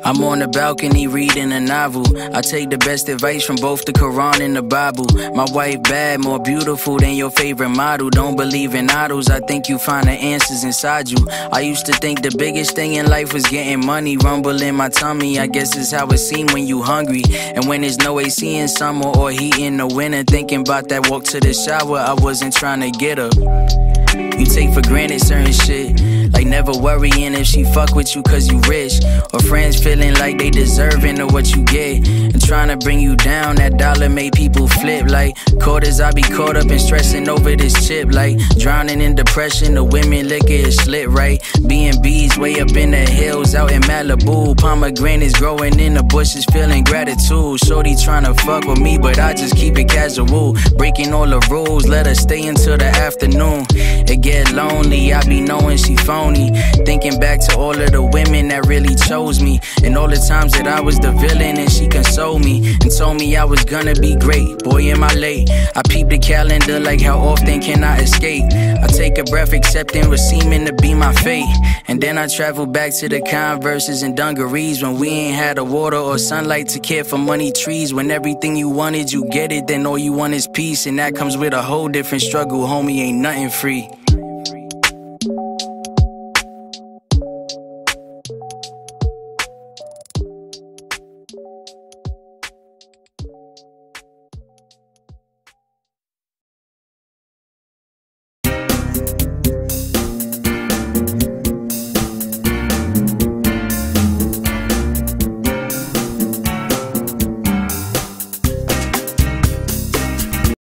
I'm on the balcony reading a novel. I take the best advice from both the Quran and the Bible. My wife bad, more beautiful than your favorite model. Don't believe in idols, I think you find the answers inside you. I used to think the biggest thing in life was getting money. Rumble in my tummy, I guess it's how it seems when you hungry. And when there's no AC in summer or heat in the winter, thinking about that walk to the shower, I wasn't trying to get up. You take for granted certain shit, like never worrying if she fuck with you cause you rich, or friends feeling like they deserving of what you get, and trying to bring you down. That dollar made people flip like quarters. I be caught up in stressing over this chip, like drowning in depression. The women liquor is slit right. BnB's way up in the hills out in Malibu. Pomegranates growing in the bushes, feeling gratitude. Shorty trying to fuck with me, but I just keep it casual, breaking all the rules. Let her stay until the afternoon. It get lonely, I be knowing she phony. Thinking back to all of the women that really chose me, and all the times that I was the villain and she consoled me and told me I was gonna be great. Boy, am I late. I peep the calendar like how often can I escape. I take a breath accepting what's seeming to be my fate, and then I travel back to the Converses and dungarees when we ain't had the water or sunlight to care for money trees. When everything you wanted you get it, then all you want is peace, and that comes with a whole different struggle, homie, ain't nothing free.